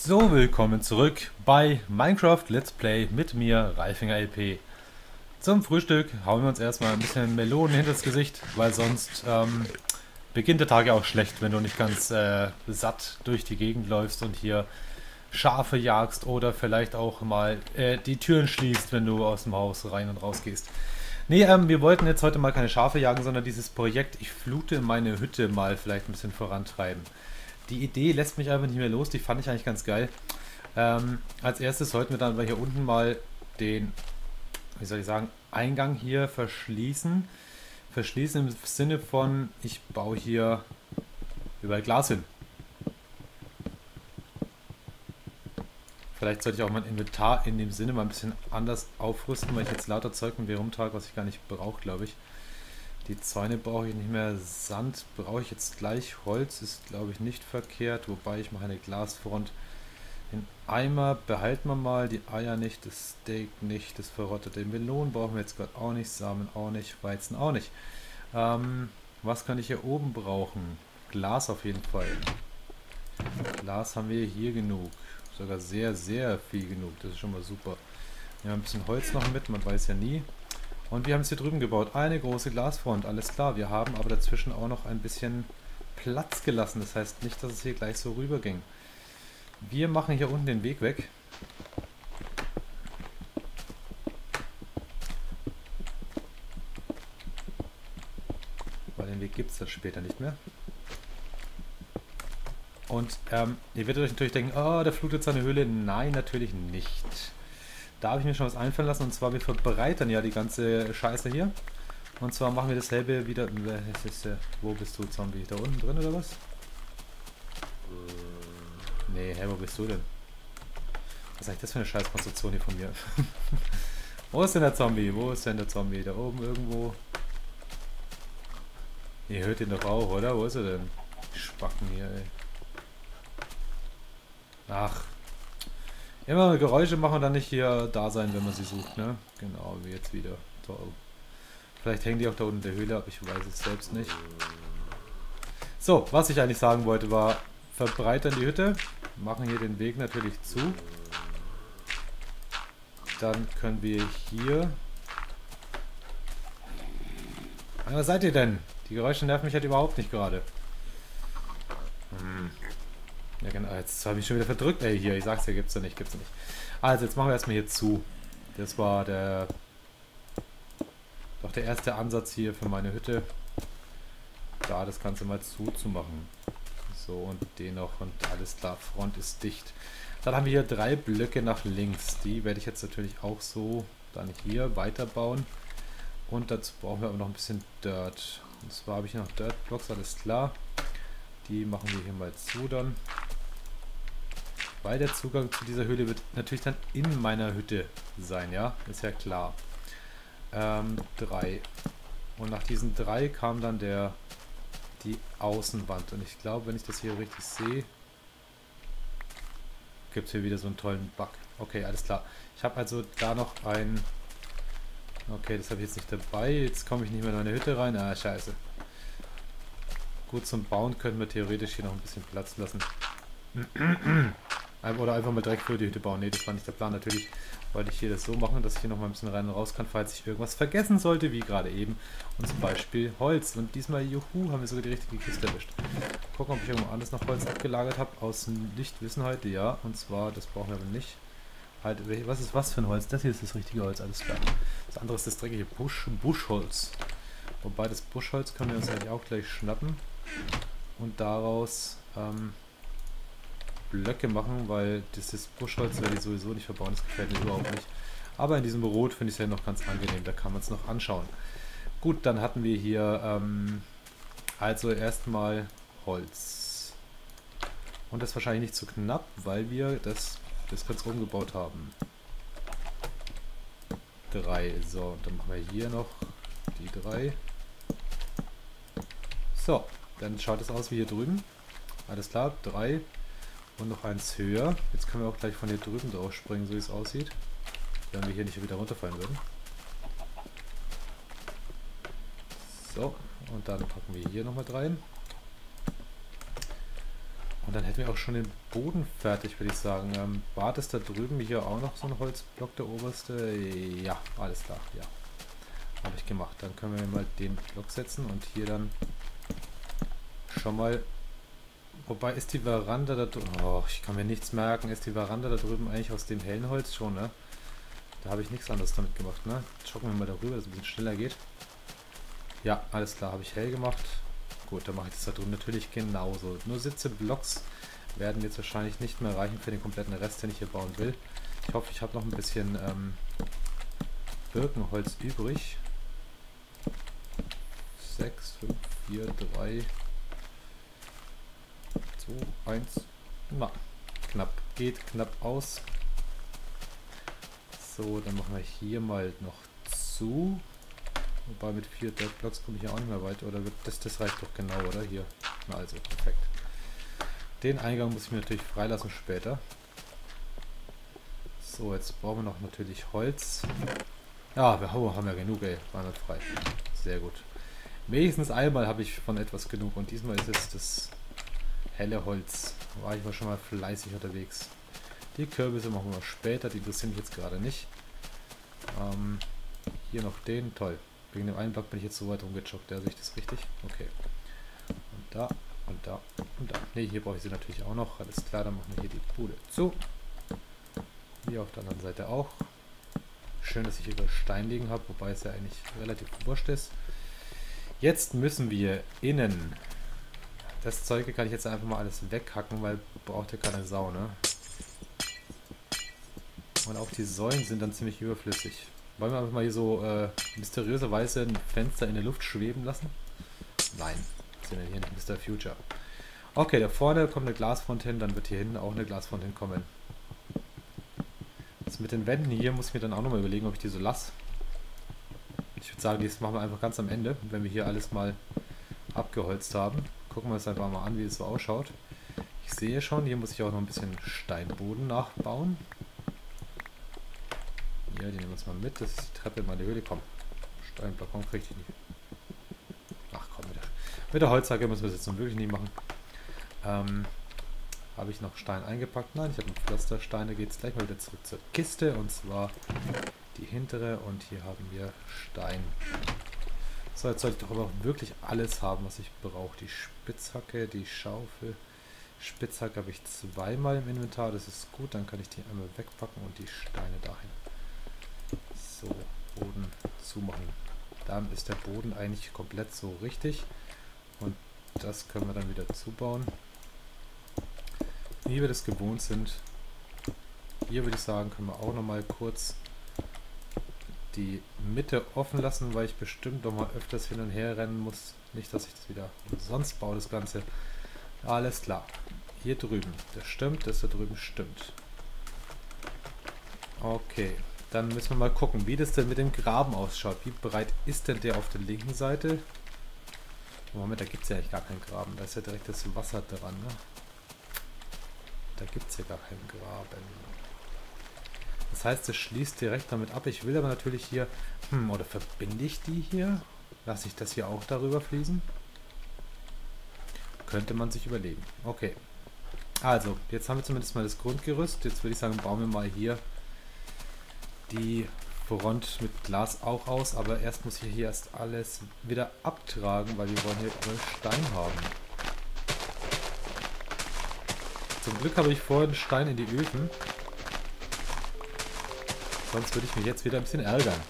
So, willkommen zurück bei Minecraft Let's Play mit mir, Ralfinger LP. Zum Frühstück hauen wir uns erstmal ein bisschen Melonen hinters Gesicht, weil sonst beginnt der Tag ja auch schlecht, wenn du nicht ganz satt durch die Gegend läufst und hier Schafe jagst oder vielleicht auch mal die Türen schließt, wenn du aus dem Haus rein und raus gehst. Nee, wir wollten jetzt heute mal keine Schafe jagen, sondern dieses Projekt Ich flute meine Hütte mal vielleicht ein bisschen vorantreiben. Die Idee lässt mich einfach nicht mehr los, die fand ich eigentlich ganz geil. Als erstes sollten wir dann mal hier unten mal den, wie soll ich sagen, Eingang hier verschließen. Verschließen im Sinne von, ich baue hier überall Glas hin. Vielleicht sollte ich auch mein Inventar in dem Sinne mal ein bisschen anders aufrüsten, weil ich jetzt lauter Zeug mit mir rumtrage, was ich gar nicht brauche, glaube ich. Die Zäune brauche ich nicht mehr, Sand brauche ich jetzt gleich, Holz ist glaube ich nicht verkehrt, wobei ich mache eine Glasfront. Den Eimer behalten wir mal, die Eier nicht, das Steak nicht, das verrottete Melonen brauchen wir jetzt gerade auch nicht, Samen auch nicht, Weizen auch nicht. Was kann ich hier oben brauchen? Glas auf jeden Fall. Glas haben wir hier genug, sogar sehr, sehr viel genug, das ist schon mal super. Wir haben ein bisschen Holz noch mit, man weiß ja nie. Und wir haben es hier drüben gebaut. Eine große Glasfront, alles klar. Wir haben aber dazwischen auch noch ein bisschen Platz gelassen. Das heißt nicht, dass es hier gleich so rüberging. Wir machen hier unten den Weg weg. Weil den Weg gibt es dann später nicht mehr. Und ihr werdet euch natürlich denken, oh, da flutet seine Höhle. Nein, natürlich nicht. Da habe ich mir schon was einfallen lassen, und zwar wir verbreitern ja die ganze Scheiße hier. Und zwar machen wir dasselbe wieder. Wo bist du, Zombie? Da unten drin oder was? Nee, hey, wo bist du denn? Was ist eigentlich das für eine Scheißkonstruktion hier von mir? Wo ist denn der Zombie? Wo ist denn der Zombie? Da oben irgendwo. Ihr hört ihn doch auch, oder? Wo ist er denn? Die Spacken hier, ey. Ach. Immer Geräusche machen und dann nicht hier da sein, wenn man sie sucht, ne? Genau, wie jetzt wieder. So. Vielleicht hängen die auch da unten in der Höhle ab, ich weiß es selbst nicht. So, was ich eigentlich sagen wollte war, verbreitern die Hütte, machen hier den Weg natürlich zu. Dann können wir hier... Was seid ihr denn? Die Geräusche nerven mich halt überhaupt nicht gerade. Ja genau, jetzt habe ich schon wieder verdrückt, ey, hier, ich sag's ja, gibt's ja nicht, gibt's ja nicht. Also, jetzt machen wir erstmal hier zu. Das war der erste Ansatz hier für meine Hütte. Da das Ganze mal zuzumachen. So, und den noch, und alles klar, Front ist dicht. Dann haben wir hier drei Blöcke nach links. Die werde ich jetzt natürlich auch so dann hier weiterbauen. Und dazu brauchen wir aber noch ein bisschen Dirt. Und zwar habe ich noch Dirt-Blocks, alles klar. Die machen wir hier mal zu dann. Weil der Zugang zu dieser Höhle wird natürlich dann in meiner Hütte sein, ja? Ist ja klar. 3. Und nach diesen 3 kam dann die Außenwand. Und ich glaube, wenn ich das hier richtig sehe, gibt es hier wieder so einen tollen Bug. Okay, alles klar. Ich habe also da noch ein... Okay, das habe ich jetzt nicht dabei. Jetzt komme ich nicht mehr in meine Hütte rein. Ah, scheiße. Gut, zum Bauen könnten wir theoretisch hier noch ein bisschen Platz lassen. Oder einfach mal direkt für die Hütte bauen. Ne, das war nicht der Plan. Natürlich wollte ich hier das so machen, dass ich hier noch mal ein bisschen rein und raus kann, falls ich irgendwas vergessen sollte, wie gerade eben. Und zum Beispiel Holz. Und diesmal, juhu, haben wir sogar die richtige Kiste erwischt. Gucken, ob ich irgendwo anders noch Holz abgelagert habe. Aus Lichtwissen heute, ja. Und zwar, das brauchen wir aber nicht. Halt, was ist was für ein Holz? Das hier ist das richtige Holz, alles klar. Das andere ist das dreckige Buschholz. Wobei, das Buschholz können wir uns eigentlich auch gleich schnappen. Und daraus Blöcke machen, weil dieses Buschholz werde ich sowieso nicht verbauen, das gefällt mir überhaupt nicht. Aber in diesem Rot finde ich es ja noch ganz angenehm, da kann man es noch anschauen. Gut, dann hatten wir hier also erstmal Holz. Und das ist wahrscheinlich nicht zu knapp, weil wir das ganz rumgebaut haben. 3, so, und dann machen wir hier noch die 3. So, dann schaut es aus wie hier drüben. Alles klar, 3 und noch eins höher. Jetzt können wir auch gleich von hier drüben drauf springen, so wie es aussieht. Wenn wir hier nicht wieder runterfallen würden. So, und dann packen wir hier nochmal rein. Und dann hätten wir auch schon den Boden fertig, würde ich sagen. War das da drüben hier auch noch so ein Holzblock, der oberste? Ja, alles klar, ja. Habe ich gemacht. Dann können wir mal den Block setzen und hier dann schon mal... Wobei ist die Veranda da drüben... Oh, ich kann mir nichts merken. Ist die Veranda da drüben eigentlich aus dem hellen Holz schon, ne? Da habe ich nichts anderes damit gemacht, ne? Schocken wir mal darüber, dass es ein bisschen schneller geht. Ja, alles klar, habe ich hell gemacht. Gut, dann mache ich das da drüben natürlich genauso. Nur Sitzeblocks werden jetzt wahrscheinlich nicht mehr reichen für den kompletten Rest, den ich hier bauen will. Ich hoffe, ich habe noch ein bisschen Birkenholz übrig. 6, 5, 4, 3, 2, 1. Na, knapp geht, knapp aus. So, dann machen wir hier mal noch zu. Wobei mit 4 Deadblocks komme ich ja auch nicht mehr weit. Oder das reicht doch genau, oder? Hier. Na also, perfekt. Den Eingang muss ich mir natürlich freilassen später. So, jetzt brauchen wir noch natürlich Holz. Ja, wir haben ja genug, ey. War nicht frei. Sehr gut. Wenigstens einmal habe ich von etwas genug. Und diesmal ist es das helle Holz. War ich mal schon mal fleißig unterwegs. Die Kürbisse machen wir später. Die interessieren mich jetzt gerade nicht. Hier noch den. Toll. Wegen dem einen Block bin ich jetzt so weit rumgejoggt, der sehe ich das richtig. Okay. Und da, und da, und da. Ne, hier brauche ich sie natürlich auch noch. Alles klar, dann machen wir hier die Bude zu. Hier auf der anderen Seite auch. Schön, dass ich hier über Stein liegen habe, wobei es ja eigentlich relativ wurscht ist. Jetzt müssen wir innen. Das Zeug hier kann ich jetzt einfach mal alles weghacken, weil braucht ja keine Sau, ne? Und auch die Säulen sind dann ziemlich überflüssig. Wollen wir einfach mal hier so mysteriöserweise ein Fenster in der Luft schweben lassen? Nein, sind wir hier nicht Mr. Future. Okay, da vorne kommt eine Glasfontäne, dann wird hier hinten auch eine Glasfontäne kommen. Das mit den Wänden hier muss ich mir dann auch nochmal überlegen, ob ich die so lasse. Ich würde sagen, das machen wir einfach ganz am Ende, wenn wir hier alles mal abgeholzt haben. Gucken wir uns einfach mal an, wie es so ausschaut. Ich sehe schon, hier muss ich auch noch ein bisschen Steinboden nachbauen. Ja, die nehmen wir uns mal mit. Das ist die Treppe in meine Höhle. Komm, Steinblock, warum krieg ich die nicht? Ach komm, mit der Holzhacke müssen wir es jetzt nun wirklich nicht machen. Habe ich noch Stein eingepackt? Nein, ich habe einen Pflasterstein. Da geht es gleich mal wieder zurück zur Kiste. Und zwar die hintere. Und hier haben wir Stein. So, jetzt sollte ich doch aber auch wirklich alles haben, was ich brauche. Die Spitzhacke, die Schaufel. Spitzhacke habe ich zweimal im Inventar. Das ist gut. Dann kann ich die einmal wegpacken und die Steine dahin. So, Boden zumachen. Dann ist der Boden eigentlich komplett so richtig. Und das können wir dann wieder zubauen. Wie wir das gewohnt sind. Hier würde ich sagen, können wir auch nochmal kurz die Mitte offen lassen, weil ich bestimmt nochmal öfters hin und her rennen muss. Nicht, dass ich das wieder umsonst baue, das Ganze. Alles klar. Hier drüben. Das stimmt, das da drüben stimmt. Okay. Dann müssen wir mal gucken, wie das denn mit dem Graben ausschaut. Wie breit ist denn der auf der linken Seite? Moment, da gibt es ja eigentlich gar keinen Graben. Da ist ja direkt das Wasser dran, ne? Da gibt es ja gar keinen Graben. Das heißt, das schließt direkt damit ab. Ich will aber natürlich hier... oder verbinde ich die hier? Lasse ich das hier auch darüber fließen? Könnte man sich überlegen. Okay. Also, jetzt haben wir zumindest mal das Grundgerüst. Jetzt würde ich sagen, bauen wir mal hier die Front mit Glas auch aus, aber erst muss ich hier erst alles wieder abtragen, weil wir wollen hier über Stein haben. Zum Glück habe ich vorhin Stein in die Öfen. Sonst würde ich mich jetzt wieder ein bisschen ärgern.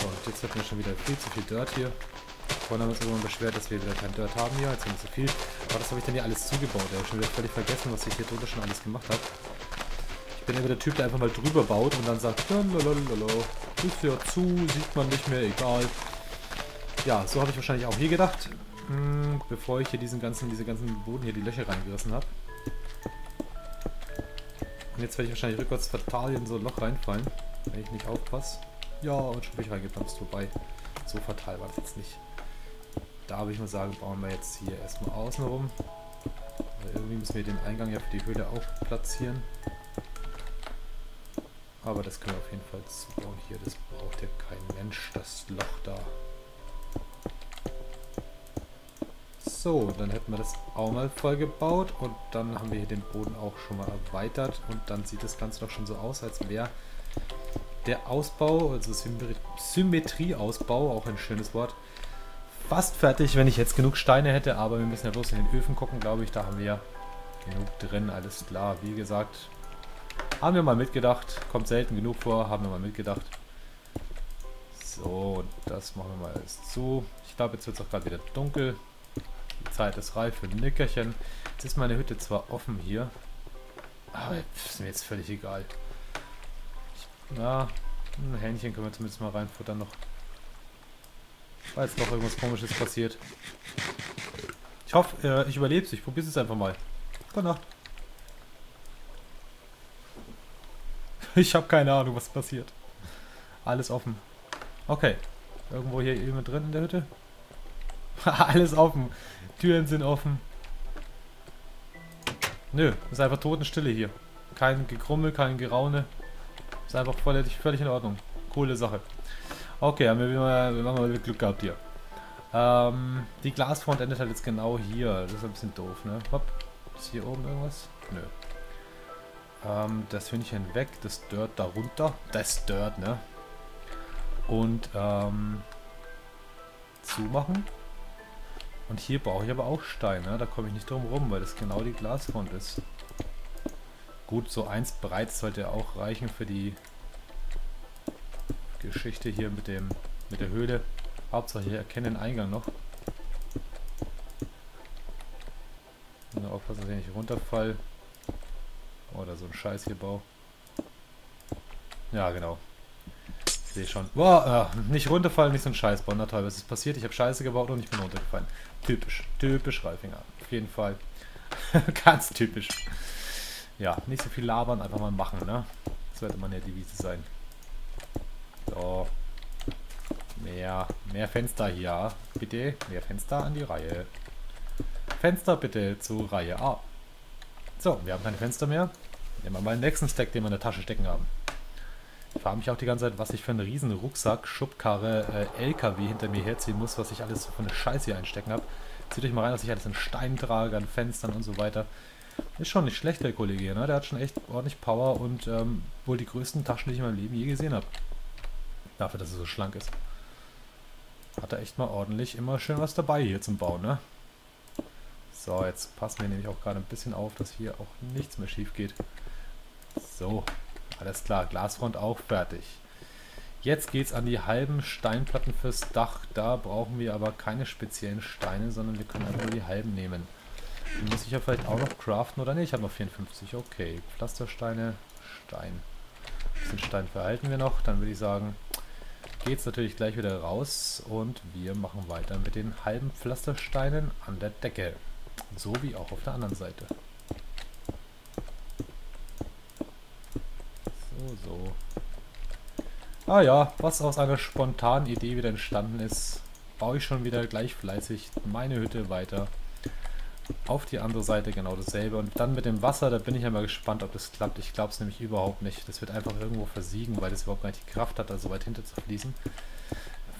So, und jetzt hatten wir schon wieder viel zu viel Dirt hier. Vorhin haben wir uns irgendwann beschwert, dass wir wieder kein Dirt haben hier, jetzt haben wir zu viel. Aber das habe ich dann hier alles zugebaut. Ich habe schon wieder völlig vergessen, was ich hier drunter schon alles gemacht habe. Ich bin immer der Typ, der einfach mal drüber baut und dann sagt, lalalala, ist ja zu, sieht man nicht mehr, egal. Ja, so habe ich wahrscheinlich auch hier gedacht, bevor ich hier diese ganzen Boden hier die Löcher reingerissen habe. Und jetzt werde ich wahrscheinlich rückwärts fatal in so ein Loch reinfallen, wenn ich nicht aufpasse. Ja, und schon bin ich reingeplatzt, wobei so fatal war es jetzt nicht. Da würde ich mal sagen, bauen wir jetzt hier erstmal außen rum. Aber irgendwie müssen wir den Eingang ja für die Höhle auch platzieren. Aber das können wir auf jeden Fall zubauen. Hier, das braucht ja kein Mensch, das Loch da. So, dann hätten wir das auch mal vollgebaut und dann haben wir hier den Boden auch schon mal erweitert und dann sieht das Ganze doch schon so aus, als wäre der Ausbau, also Symmetrieausbau, auch ein schönes Wort, fast fertig, wenn ich jetzt genug Steine hätte, aber wir müssen ja bloß in den Öfen gucken, glaube ich, da haben wir genug drin, alles klar, wie gesagt, haben wir mal mitgedacht, kommt selten genug vor, haben wir mal mitgedacht. So, das machen wir mal alles zu. Ich glaube, jetzt wird es auch gerade wieder dunkel. Die Zeit ist reif für ein Nickerchen. Jetzt ist meine Hütte zwar offen hier, aber ist mir jetzt völlig egal. Na, ein Hähnchen können wir zumindest mal reinfuttern noch. Falls noch irgendwas Komisches passiert. Ich hoffe, ich überlebe es. Ich probiere es jetzt einfach mal. Gute Nacht. Ich habe keine Ahnung, was passiert. Alles offen. Okay. Irgendwo hier jemand drin in der Hütte? Alles offen. Türen sind offen. Nö, ist einfach Totenstille hier. Kein Gekrummel, kein Geraune. Ist einfach völlig in Ordnung. Coole Sache. Okay, haben wir mal Glück gehabt hier. Die Glasfront endet halt jetzt genau hier. Das ist ein bisschen doof, ne? Hopp. Ist hier oben irgendwas? Nö. Das Hündchen weg. Das Dirt darunter. Das Dirt, ne? Und zumachen. Und hier brauche ich aber auch Steine. Da komme ich nicht drum rum, weil das genau die Glasfront ist. Gut, so eins breit sollte auch reichen für die Geschichte hier mit der Höhle. Hauptsache ich erkenne den Eingang noch. Nur aufpassen, dass ich nicht runterfall. Oder so ein Scheiß hier bau. Ja, genau. Sehe schon. Boah, nicht runterfallen, nicht so ein Scheißbau. Na toll, was ist passiert? Ich habe Scheiße gebaut und ich bin runtergefallen. Typisch. Typisch Ralfinger. Auf jeden Fall. Ganz typisch. Ja, nicht so viel labern, einfach mal machen, ne? Das sollte man ja Devise sein. So. Mehr Fenster hier. Bitte, mehr Fenster an die Reihe. Fenster bitte zur Reihe A. So, wir haben keine Fenster mehr. Nehmen wir mal den nächsten Stack, den wir in der Tasche stecken haben. Ich frage mich auch die ganze Zeit, was ich für einen riesen Rucksack, Schubkarre, LKW hinter mir herziehen muss, was ich alles für eine Scheiße hier einstecken habe. Zieht euch mal rein, dass ich alles in Stein trage, an Fenstern und so weiter. Ist schon nicht schlecht, der Kollege hier, ne? Der hat schon echt ordentlich Power und wohl die größten Taschen, die ich in meinem Leben je gesehen habe. Dafür, dass er so schlank ist. Hat er echt mal ordentlich immer schön was dabei hier zum Bauen, ne? So, jetzt passen wir nämlich auch gerade ein bisschen auf, dass hier auch nichts mehr schief geht. So, alles klar, Glasfront auch fertig. Jetzt geht's an die halben Steinplatten fürs Dach. Da brauchen wir aber keine speziellen Steine, sondern wir können einfach nur die halben nehmen. Die muss ich ja vielleicht auch noch craften, oder ne? Ich habe noch 54, okay. Pflastersteine, Stein. Ein bisschen Stein verhalten wir noch. Dann würde ich sagen, geht's natürlich gleich wieder raus und wir machen weiter mit den halben Pflastersteinen an der Decke. So wie auch auf der anderen Seite. So. Ah ja, was aus einer spontanen Idee wieder entstanden ist, baue ich schon wieder gleich fleißig meine Hütte weiter. Auf die andere Seite genau dasselbe. Und dann mit dem Wasser, da bin ich ja mal gespannt, ob das klappt. Ich glaube es nämlich überhaupt nicht. Das wird einfach irgendwo versiegen, weil das überhaupt gar nicht die Kraft hat, da so weit hinter zu fließen.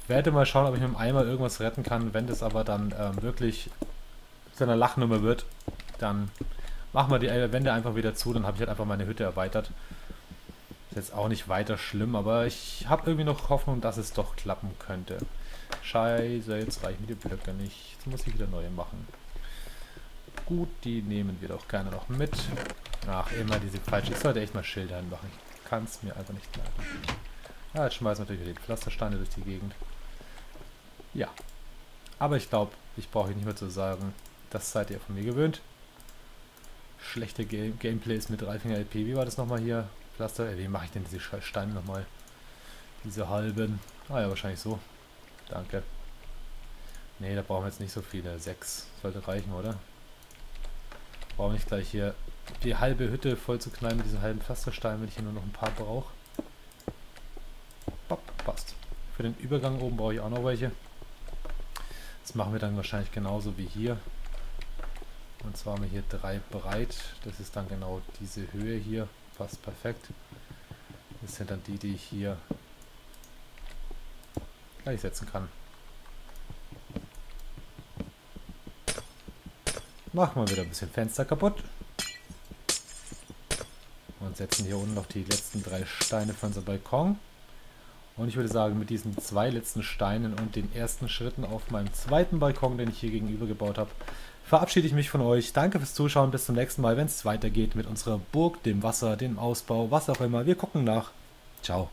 Werde mal schauen, ob ich mit dem Eimer irgendwas retten kann. Wenn das aber dann wirklich zu einer Lachnummer wird, dann machen wir die Wände einfach wieder zu. Dann habe ich halt einfach meine Hütte erweitert. Ist jetzt auch nicht weiter schlimm, aber ich habe irgendwie noch Hoffnung, dass es doch klappen könnte. Scheiße, jetzt reichen mir die Blöcke nicht. Jetzt muss ich wieder neue machen. Gut, die nehmen wir doch gerne noch mit. Ach, immer diese Peitsche. Ich sollte echt mal Schilder hinmachen. Ich kann es mir einfach nicht merken. Ja, jetzt schmeißen wir natürlich die Pflastersteine durch die Gegend. Ja. Aber ich glaube, ich brauche nicht mehr zu sagen, das seid ihr von mir gewöhnt. Schlechte Gameplays mit Ralfinger LP. Wie war das nochmal hier? Pflaster. Wie mache ich denn diese Steine nochmal? Diese halben. Ah ja, wahrscheinlich so. Danke. Ne, da brauchen wir jetzt nicht so viele. 6 sollte reichen, oder? Brauche ich gleich hier die halbe Hütte voll zu knallen mit diesen halben Pflastersteinen, wenn ich hier nur noch ein paar brauche. Pop, passt. Für den Übergang oben brauche ich auch noch welche. Das machen wir dann wahrscheinlich genauso wie hier. Und zwar haben wir hier 3 breit. Das ist dann genau diese Höhe hier. Passt perfekt. Das sind dann die, die ich hier gleich setzen kann. Machen wir wieder ein bisschen Fenster kaputt. Und setzen hier unten noch die letzten 3 Steine für unseren Balkon. Und ich würde sagen, mit diesen 2 letzten Steinen und den ersten Schritten auf meinem 2. Balkon, den ich hier gegenüber gebaut habe, verabschiede ich mich von euch. Danke fürs Zuschauen. Bis zum nächsten Mal, wenn es weitergeht mit unserer Burg, dem Wasser, dem Ausbau, was auch immer. Wir gucken nach. Ciao.